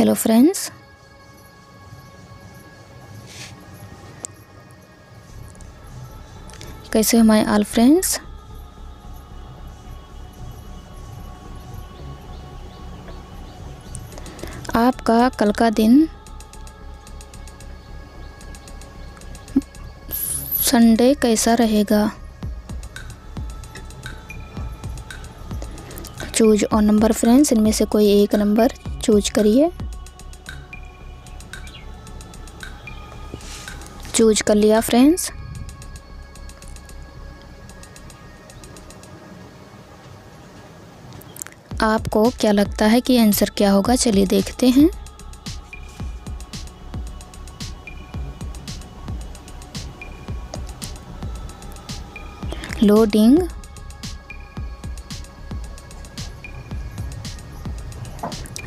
Hello friends, कैसे हो my all friends. आपका कल का दिन संडे कैसा रहेगा? चूज ऑन नंबर फ्रेंड्स, इनमें से कोई एक नंबर चूज करिए। चूज कर लिया फ्रेंड्स। आपको क्या लगता है कि आंसर क्या होगा? चलिए देखते हैं। लोडिंग,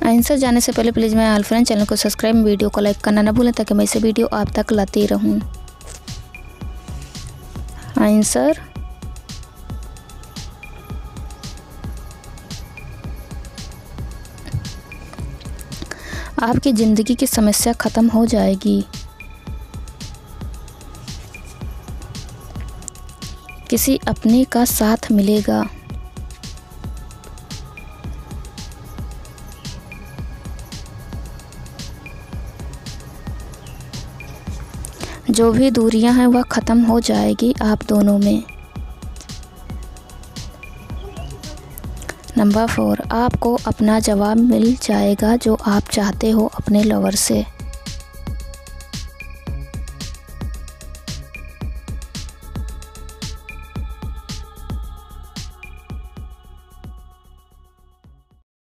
आंसर जाने से पहले प्लीज़ मैं ऑल फ्रेंड चैनल को सब्सक्राइब, वीडियो को लाइक करना ना भूलें ताकि मैं इसे वीडियो आप तक लाती रहूं। आंसर आपकी ज़िंदगी की समस्या ख़त्म हो जाएगी। किसी अपने का साथ मिलेगा। जो भी दूरियां हैं वह ख़त्म हो जाएगी आप दोनों में। नंबर 4, आपको अपना जवाब मिल जाएगा जो आप चाहते हो अपने लवर से।